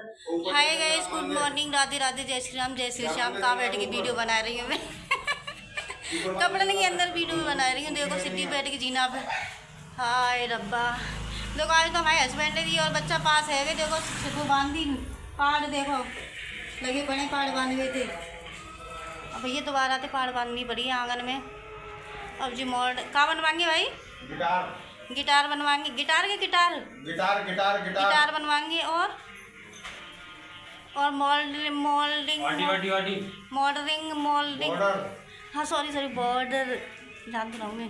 हाय guys, good morning, Radhe Radhe, जय श्री राम, जय श्री श्याम। कहाँ बैठ के वीडियो बना रही हूँ मैं? कपड़े के अंदर वीडियो बना रही हूँ। देखो सिटी बैठ के जीना पे। हाय रब्बा। देखो आज तो हमारे हस्बैंड ने दी और बच्चा पास है। देखो सिर्फ बांध दी पहाड़, देखो लगे बड़े पहाड़ बांध गए थे। अब भैया दोबारा आते पहाड़ बांधनी पड़ी है आंगन में। अब जी मोड़ कहाँ बनवाएंगे भाई? गिटार बनवाएंगे। गिटार के गिटार गिटार गिटार गिटार बनवाएंगे। और मोल्डिंग, हाँ सॉरी बॉर्डर जानती रहूँ मैं,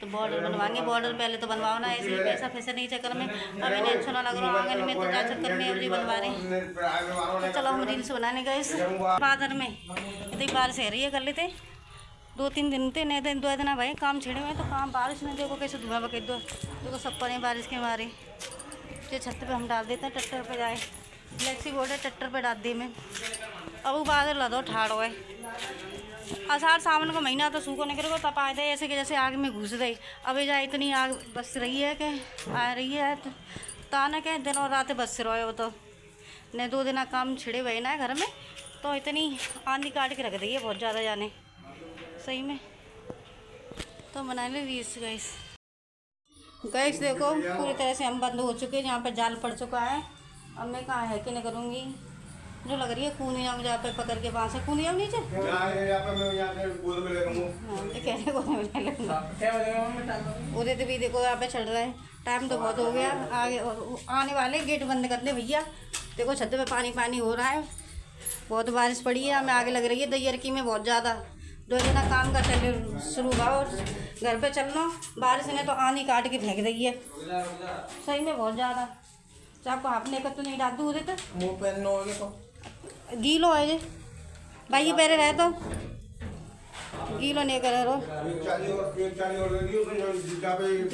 तो बॉर्डर बनवाएंगे। बॉर्डर पहले तो बनवाओ ना, ऐसे पैसा फैसा नहीं चक्कर में। अभी नहीं सोना लग रहा हूँ आंगन में, तो क्या चक्कर में अभी बनवा रहे हैं। तो चलो हम रील्स बनाने गए इस फादर में। इतनी बारिश है रही है, कर लेते दो तीन दिन थे, नहीं दिन दो दिन ना भाई काम छिड़े हुए तो काम बारिश में। देखो कैसे धुआं बके दो, देखो सब पर बारिश के मारे। जो छत पे हम डाल देते हैं, ट्रैक्टर पे जाए फ्लैक्सी बोर्ड है, ट्रैक्टर पे डाल दी मैं। अब वो बादल लदो ठाड़ो है। आसार सावन का महीना तो सूखो निकल गो, तब आए थे ऐसे कि जैसे आग में घुस गई। अब ये जाए इतनी आग बस रही है कि आ रही है, तो तानक है दिन और रात बस रहे हो। तो नहीं दो दिन काम छिड़े हुए ना घर में, तो इतनी आंधी काट के रख दी है बहुत ज़्यादा जाने सही में। तो बना ले रील्स गैस। गैस देखो पूरी तरह से हम बंद हो चुके हैं, यहाँ पर जाल पड़ चुका है। अब मैं कहाँ है कि नहीं करूँगी, जो लग रही है कूनी जाऊँ, जहाँ पे पकड़ के बांस है कूनी जाऊँ नीचे। उदय तो भी देखो यहाँ पे चढ़ रहा है, टाइम तो बहुत हो गया आगे आने वाले। गेट बंद कर दे भैया, देखो छत पे पानी पानी हो रहा है, बहुत बारिश पड़ी है। हमें आगे लग रही है दयरकी में बहुत ज़्यादा। दो जना काम का चल शुरू हुआ और घर पर चलना, बारिश ने तो आंधी काट के फेंक रही है सही में बहुत ज़्यादा। आपको आपने का तो नहीं डाल दूँ उधर, तो गीलो है जी भाई, ये पैरे रहे तो गीलो नहीं कर रहो।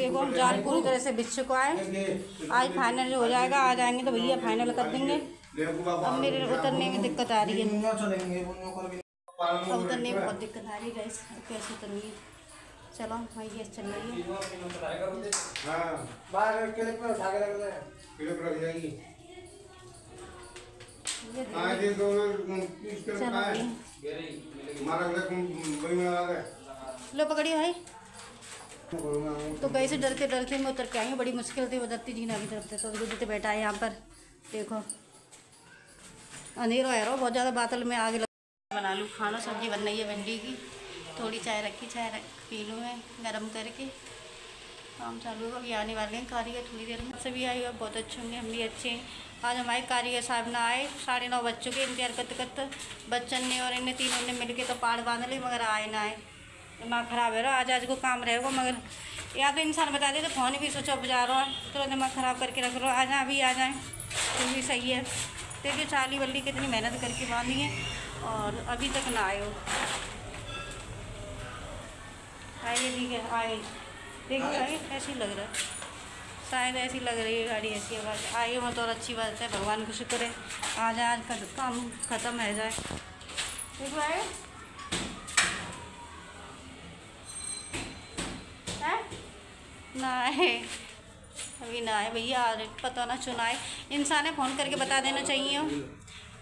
देखो जाल पूरी तरह से बिछ चुका है। आज फाइनल हो जाएगा, आ जाएंगे तो भैया फाइनल कर देंगे। अब मेरे उतरने में दिक्कत आ रही है, अब उतरने में बहुत दिक्कत आ रही है। कैसे उतरेंगे? चलो भाई ये चल रही है, लो पकड़िए भाई। तो गई से डरते डरते मैं उतर के आई हूँ, बड़ी मुश्किल थी। उतरती जीना की तरफ से तो गुजरते बैठा है यहाँ पर। देखो अंधेरा है रो बहुत ज़्यादा, बादल में आग लग। बना लूँ खाना, सब्जी बन रही है भिंडी की, थोड़ी चाय रखी, चाय पी लूँ मैं गर्म करके। काम चालू होगा, अभी आने वाले हैं कारीगर थोड़ी देर में। सभी आए हुए बहुत अच्छे होंगे, हम भी अच्छे हैं। आज हमारे कारीगर साहब ना आए, 9:30 बज चुके, इंतजार करते करते बच्चन ने और इन्हें तीनों ने मिल के तो पहाड़ बांध ले, मगर आए ना आए। दिमाग खराब है रहा, आज को काम रहेगा, मगर या तो इंसान बता दे तो फोन भी सोचो बजा रहा है, तो दिमाग ख़राब करके रख रहा। आ जाए अभी आ जाएँ, तो भी सही है। देखिए चाली बल्ली कितनी मेहनत करके बांधी है और अभी तक ना आए हो। आइए ठीक है, आए देखिए गाड़ी ऐसी लग रहा है, शायद ऐसी लग रही है गाड़ी, ऐसी आवाज़ आइए बहुत और अच्छी बात है। भगवान को शुक्र है आ जाए, आज का काम खत्म है जाए। देखो आए ना आए, अभी ना आए भैया, पता ना चुनाए। इंसान है फ़ोन करके बता देना चाहिए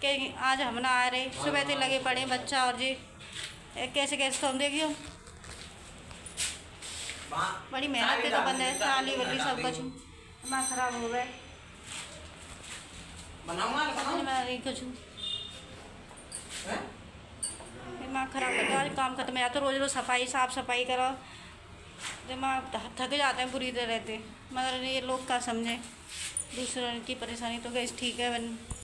कि आज हम ना आ रहे, सुबह से लगे पड़े बच्चा और जी कैसे कैसे। तो हम देखियो बड़ी मेहनत से तो बन रहा है, चाली वाली सब कुछ दिमाग खराब हो गए। कुछ दिमाग खराब करता है, काम खत्म हो जाता है। रोज़ रोज़ सफाई साफ सफाई करो, दिमाग थक जाते हैं पूरी तरह रहते, मगर ये लोग का समझे दूसरों की परेशानी। तो गैस ठीक है बन।